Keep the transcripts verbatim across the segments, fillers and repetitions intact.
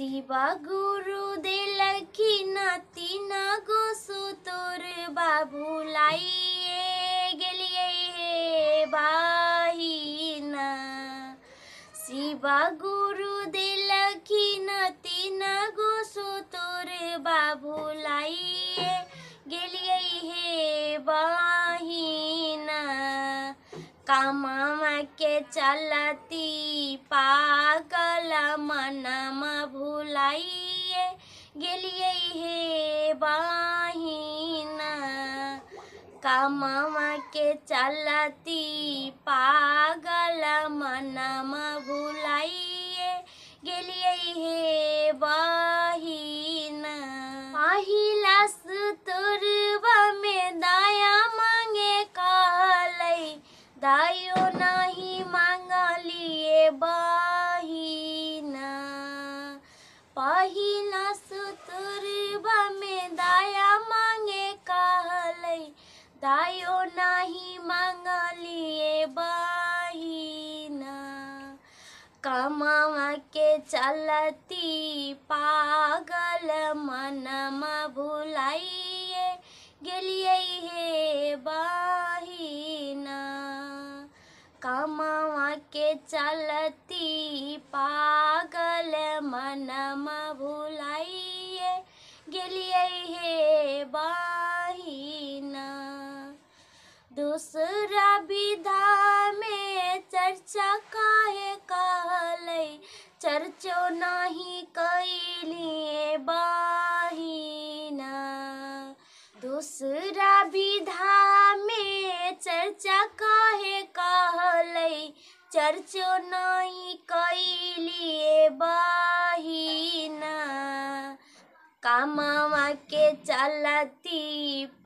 शिवा गुरु देलखिन तीन गो सुतोर बाबूलाई गेलिए हे बाहिना। शिवा गुरु देलखिन तीन गो सुतोर बाबूलाई गेलिए हे बाहिना। कामा के चलती पागल मनमा भुलाइए गेलिए हे बाहिना। कामा के चलती पागल मनमा भुलाइए गेलिए हे बाहिना। पहिला सुतुरवा में दया मांगे कहलई दायो नहीं मांगलिए बाहिना। पहिला सुतुरवा में दया मांगे कहलई दायो नहीं मांगलिए बाहिना। कमावा के चलती पागल मनमा भुलाइए गेलिए हे बाहिना। कमावा के चलती पागल मनमा भुलाइए गेलिए हे बाहिना। दूसरा विधा में चर्चा काहे कहलई चर्चो नहीं कइलिए बाहिना। दूसरा विधा में चर्चा काहे कहलई चर्चो नहीं कइलिए बाहिना। कामवा के चलती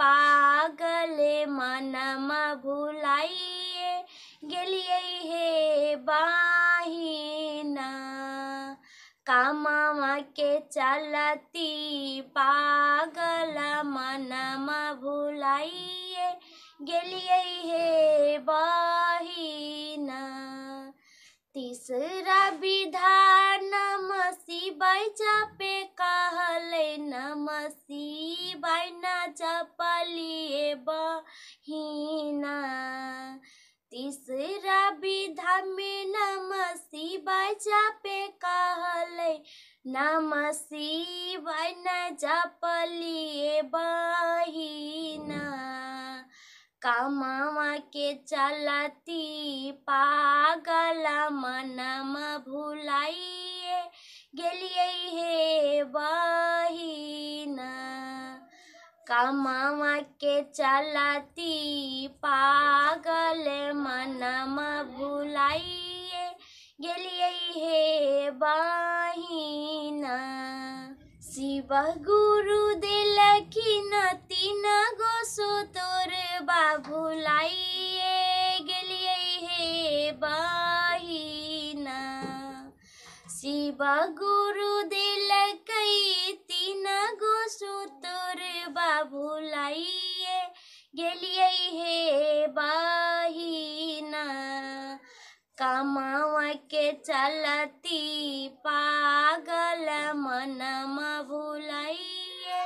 पागल मनमा भुलाइए गेलिए हे बाहिना। कामवा के चलती पागल मनमा भुलाइए गेलिए हे बाहिना। तीसरा विधान शिवाय जपे कहलई नम शिवाय न जपलिए बाहिना। तीसरा विधा में नम शिवाय जपे कहलई नम शिवाय न जपलिए बाहिना। कामवा के चलती पागल मनमा भुलाइए गेलिए हे बाहिना। कामवा के चलती पागल मनमा भुलाइए गेलिए हे बाहिना। शिव गुरु देलखिन तीन गो सुतोर बाबूलाइए गेलिए हे बाहिना। शिव गुरु देलखिन तीन गो सुतोर बाबूलाइए गेलिए हे बाहिना। कमावा के चलती पागल मनमा भुलाइए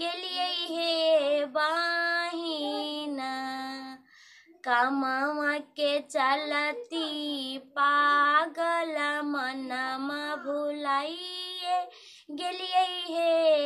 गेलिए हे बाहिना। कमावा के चलती पागल मनमा भुलाइए गेलिए हे